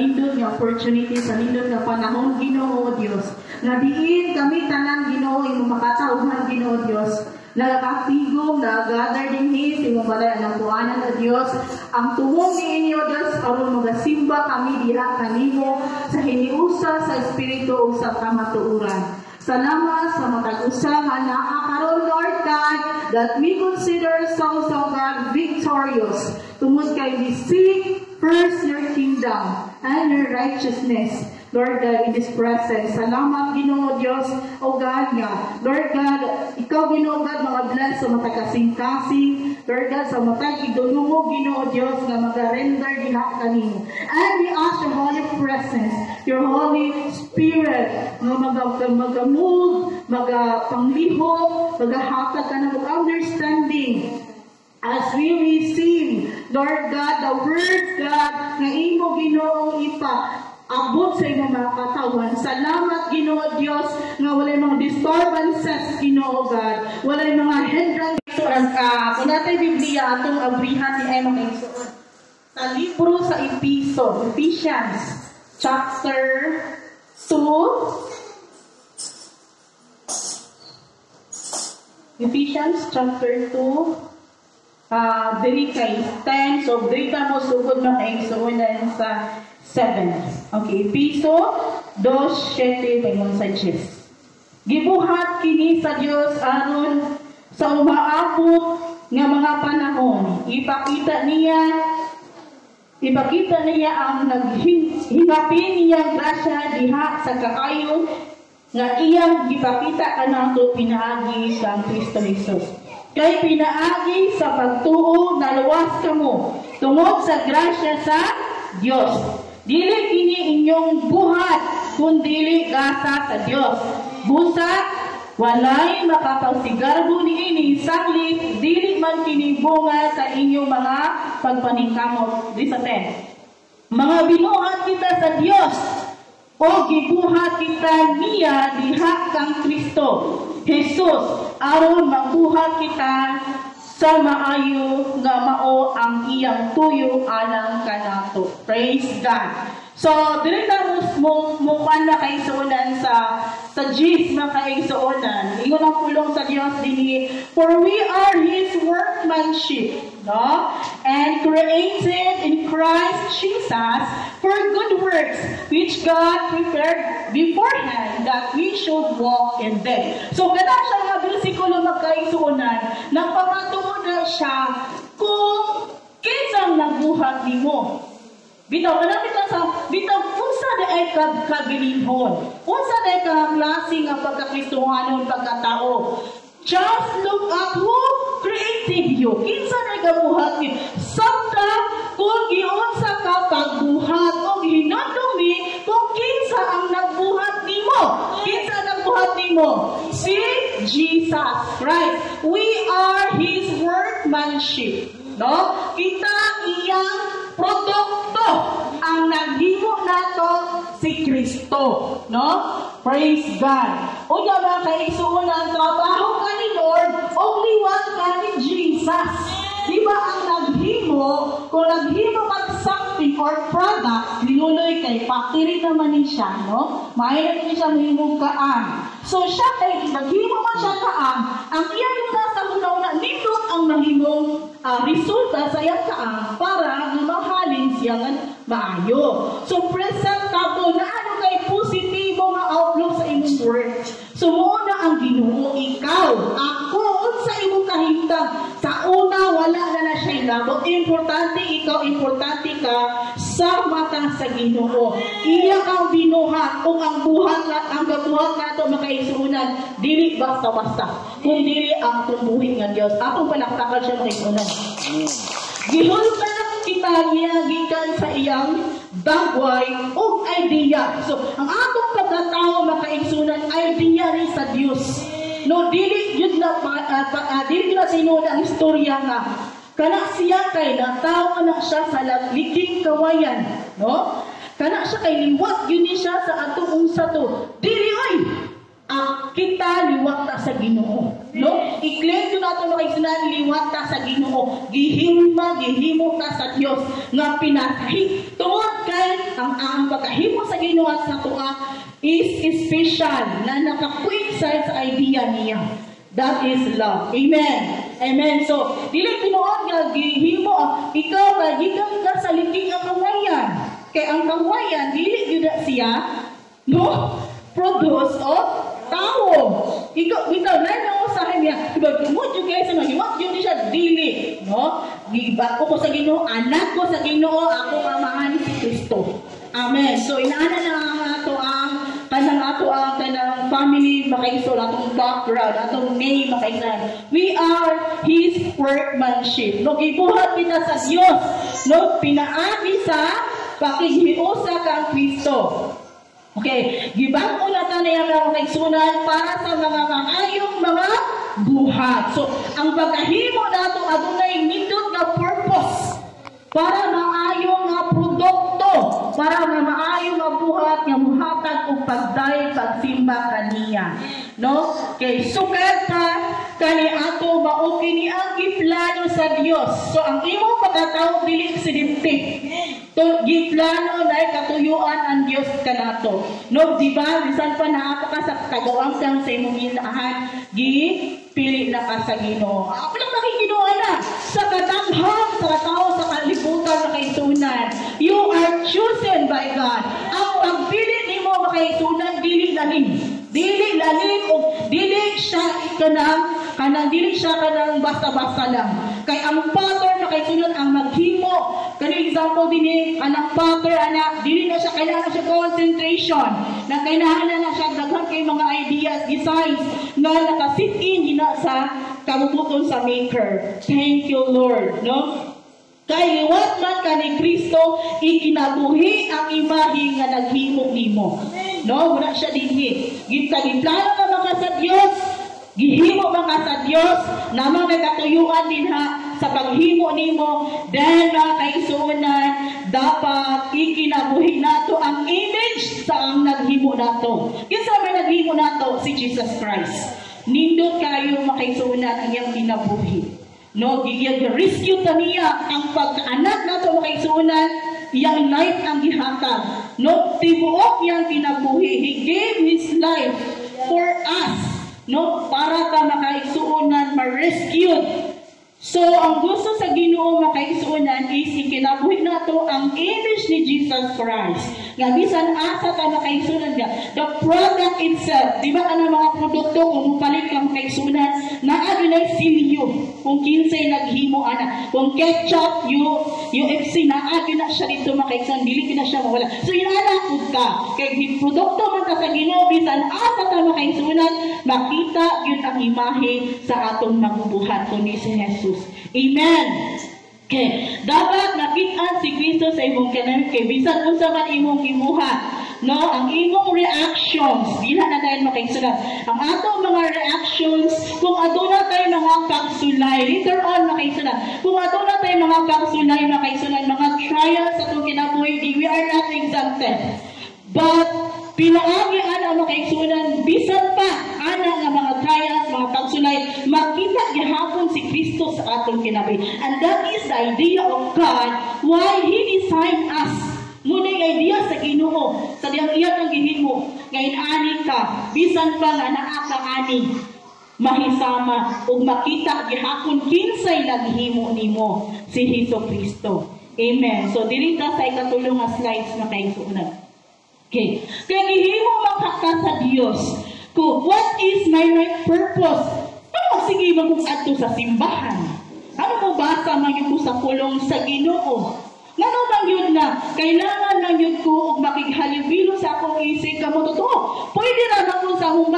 nindot nga opportunity, sa nindot nga panahon, Ginoo Dios, nga diin kami tanan Ginoo imong makatawhan Ginoo Dios. Nagakapigong, nagagather din his, imong balay ang tuwanan na Dios. Ang tuwong ni inyo, Dios, aron magasimba kami diha kanimo sa hiniusa sa espiritu o sa kamatuuran. Salamat sa matag-usa nga naa karon, Lord God, that we consider songs of God victorious. Tungod kay we seek first your kingdom and your righteousness. Lord God, in this presence, salamat Ginoo Dios, o God nga. Lord God, ikaw Ginoo God, mga bless sa matag kasing-kasing. Lord God, sa matag idulungo Ginoo Dios nga magarender diha kanimo. And we ask your holy presence, your holy spirit, nga magamove, magapanglihok, magahatag kanang understanding. As we receive, Lord God, the word God, nga imo Ginoong ipa abot sa inyong mga katawan. Salamat, Ginoo Dios, nga walay mga disturbances, Ginoo God. Walay mga hindrances. Kung natin Biblia, itong abrihan ni Emma Kingson. Sa libro sa Episo, Ephesians, chapter 2. Ephesians, chapter 2. Diri kay 10. So, diri ka mo sugod na Kingson na sa 7. Okay, Episo 2:7-6. Gibuhat kini sa Dios aron sa umaabot nga mga panahon. Ipakita niya ang naghingapin niya grasya diha sa kaayo nga iyang gipakita kanato pinaagi sa Kristo Jesus. Kay pinaagi sa pagtuo naluwas kamo tungod sa grasya sa Dios. Dili kini inyong buhat, kundi gasa sa Dios. Busa, walay makapagsigarbo niini, saglit, dili man kini bunga sa inyong mga pagpaningkamot. Di sa 10. Mga binuhat kita sa Dios, o gibuhat kita niya diha kang Kristo, Jesus, aron mabuhat kita sa maayo nga mao ang iyang tuyo alang kanato. Praise God. So, direkta mo na kay suonan sa Gs na kay suonan. Ingon ang pulong sa Dios dini, for we are his workmanship, no? And created in Christ Jesus for good works which God prepared beforehand that we should walk in them. So, kada siya nga bersikulo na kay suonan, nagpamato na siya kung kinsang nabuhat nimo. Bitaw malapit lang sa bitaw unsa daay kabilihon, unsa daay ka klase nga pagkakristohanon pagkatao. Just look at who created you. Kinsa daay gabuhat ni sakta kung giunsa ka pagbuhat og hinumdumi kung kinsa ang nagbuhat nimo. Kinsa nagbuhat nimo? Si Jesus Christ. We are his workmanship, no? Kita iyang produkto ang naghimo nato si Kristo, no? Praise God. O nga ba kay isuon ang trabaho ka ni Lord o liwat ka ni Jesus. Di ba ang naghimo, kung naghimo pag something or product, linuloy kay factory naman ni siya, no? Mahirap niya siya mahimog kaan. So siya kay naghimo man siya kaan, ang iyang muna sa una-una nito ang nahimong resulta sa iyang kaan para na mahalin siyangan maayo. So present tapo na ano kay positibo nga outlook sa imong work. So muna ang Ginoo ikaw, ako sa imong kahimtang. Sa una wala na siya ilabot. Importante ikaw, importante ka sa mata sa Ginoo. Iya ang binuhat o ang buhat ang gabuhat nato makaisunan dili basta-basta. Kundi ang tumbuhin ng Dios. Atong palaktakan siya makaisunan. Gihulugan kita gikan sa iyang dagway o idea. So, ang atong pagkatao makaigsunan idea rin sa Dios. No, dili yun na dili na sinod ang istorya na kana siya kay natawo na siya sa liking kawayan, no? Kana siya kay liwat yun siya sa atong unsa to. Dili oy kita liwat ta sa Ginoo, no? I-claim to nato makaigsunan liwat ta sa Ginoo. Gihimo ta sa Dios nga pinasahi. Tungod ka dahil ang ang pagkahimo sa Ginoo at sa tua is special na nakakuinsay sa idea niya. That is love. Amen. Amen. So, dili tinuod nga gihimo ikaw ba gikan ka sa liking ang kawayan. Kay ang kawayan dili gyud siya no produce of tao. Ikaw bitaw na usahay niya. Diba mo jud kay sa magiwak jud siya dili, no? Giba ko sa Ginoo, anak ko sa Ginoo, ako pamahan si Kristo. Amen. So inaana na ato ang kanang ato ang kanang family makaisod, atong background, atong name makaisod. We are His workmanship. No, gibuhat kita sa Dios. No, pinaagi sa pakighiusa kang Kristo. Okay, gibang una tanay ang kaigsoonan para sa mga mangayong mga buhat. So, ang pagkahimo nato adunay nindot nga purpose para maayong nga produkto, para nga maayong nga buhat nga muhatag og pagdayeg pagsimba kaniya, no? Kay sukad ta kani ato mao kini ang giplano sa Dios. So ang imong pagkatao dili aksidente. To giplano na katuyuan ang Dios kanato. No, di ba bisan pa naa ka sa tagawang sang sa imong ginahan, gipili na ka sa Ginoo. Ako lang makikinuha na sa katanghang sa tao sa kalibutan sa kaisunan. You are chosen by God. Ang pagpili nimo makaisunan dili lalim. Dili lalim o dili siya kanang dili siya kanang basta-basta lang. Kay ang pattern na kaisunod ang maghimo. Kani example dini kanang pattern anak dili na siya kailangan siya concentration. Na kailangan na siya daghan kay mga ideas, designs nga naka-sit in dina sa kabubuton sa maker. Thank you Lord, no? Kay liwat man kani Kristo ikinabuhi ang imahe nga naghimo nimo. No, wala siya dinhi. Gitagiplan ka mga sa Dios, gihimo mga sa Dios, namang nagkatuyuan dinha sa paghimo nimo, dahil na kaisuunan dapat ikinabuhi nato ang image sa ang naghimo nato. Kinsa may naghimo nato? Si Jesus Christ. Nindot kayo makaisuunan ang iyang ginabuhi. No, gi-rescue ta niya ang pagkaanak nato makaisuunan, iyang life ang gihatag. No, tibuok yang pinabuhi. He gave His life for us. No, para ta makaisuunan, ma-rescued. So, ang gusto sa Ginoo makaisuunan is ikinabuhi nato ang image ni Jesus Christ. Nga bisan asa ta makaisuunan niya. The product itself, di ba ang mga produkto kung palit ka makaisuunan, naagilay silyo. Kung kinsay naghimo ana, kung ketchup UFC naagi na siya dito makaisuunan, dili na siya mawala. So inanakod ka kay produkto man ta sa Ginoo bisan asa ta makaisuunan, makita yun ang imahe sa atong magubuhat kundi si Jesus. Amen. Okay, dapat nakita si Kristo sa imong kanan kay bisan unsa man imong gibuhat. No, ang imong reactions, dili na tayo makaigsulat. Ang atong mga reactions, kung aduna tayo mga pagsulay, later on makaigsulat. Kung aduna tayo mga pagsulay, makaigsulat, mga trials sa itong kinabuhi, we are not exempted. But, pinaagi ana makaigsulat, bisan pa, ana nga mga trials, mga pagsulay, makita gihapon si Kristo sa atong kinabuhi. And that is the idea of God, why He designed us. Muna'y idea sa Ginoo, sa diyang iyang gihimo, ngayon ani ka, bisan pa nga naa ka ani, mahisama, o makita gihapon kinsay naghimo nimo si Jesucristo. Amen. So, dili ta sa ikatulong nga slides na kaigsuunan. Okay. Kaya gihimo makaka sa Dios. Kung what is my right purpose? Ano sige mag-adto sa simbahan? Ano mo ba sa magiging sa kulong sa Ginoo? Ngano bang yun na? Kailangan lang yun ko og makighalibilo sa akong isig ka mo totoo. Pwede na ako sa humang